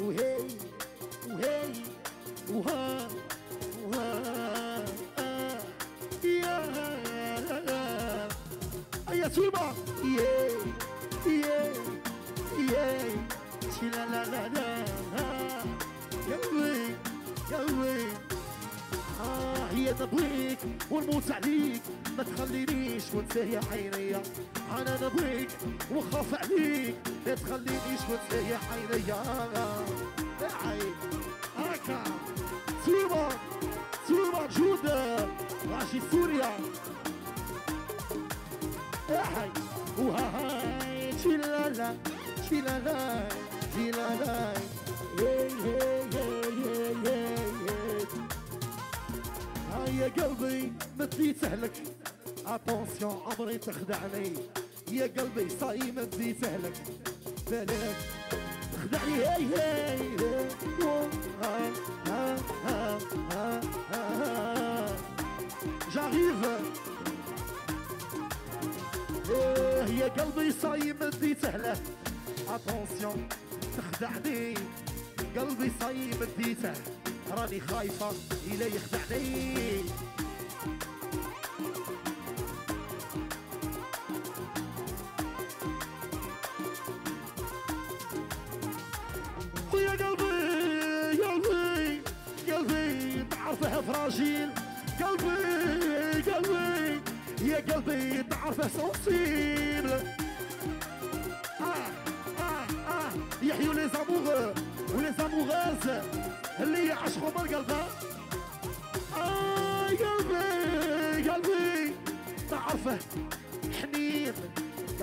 وهي وهي وها وها يا يا سيبا يا يا يا لا لا لا لا يا وي يا وي هي نبغيك ونموت عليك ما تخلينيش وانسى يا حيرية أنا نبغيك ونخاف عليك ما تخلينيش وانسى يا حيرية عيب هكا سليمة سليمة جودة راشد سوريا هاي وهاي تشيلالاي تشيلالاي تشيلالاي هاي هاي هاي هاي يا قلبي متزيد سهلك اتونسيون عمري تخدعني يا قلبي صاي متزيد سهلك بالك تخدعني هاي هاي هاي ها ها ها ها جاريف يا قلبي صايم مدي سهله اتونسيون تخدعني قلبي صايم مدي سهله راني خايفه الا يخدعني ويا قلبي قلبي قلبي تعرفها فراجيل قلبي قلبي يا قلبي تعرفه سونسيبل يحيوا لي زاموغ ولي زاموغاز اللي يعشقوا بالقلبه قلبي قلبي تعرفه حنين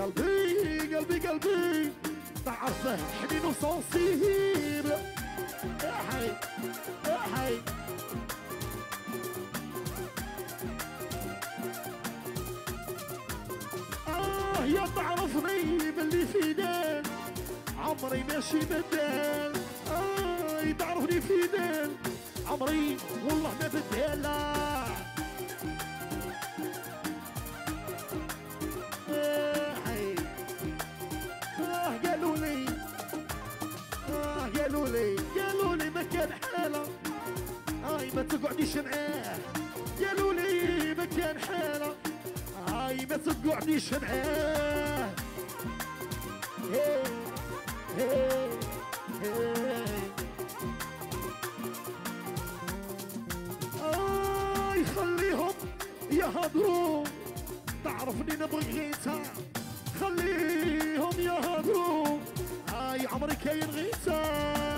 قلبي قلبي قلبي تعرفه حنين وسونسيبل احي احي يا تعرفني باللي في دال عمري ماشي بدال اي تعرفني في دال عمري والله ما بدال قالولي قالولي قالولي ما كان حاله اي ما تقعديش معاه قالولي ما كان حاله هاي ما تقعديش معاه هاي هاي هاي خليهم يهضروا تعرفني نبغي غيتها خليهم يهضروا هاي عمري كاين غيتها